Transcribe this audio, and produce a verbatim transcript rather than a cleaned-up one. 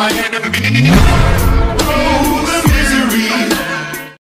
my enemy.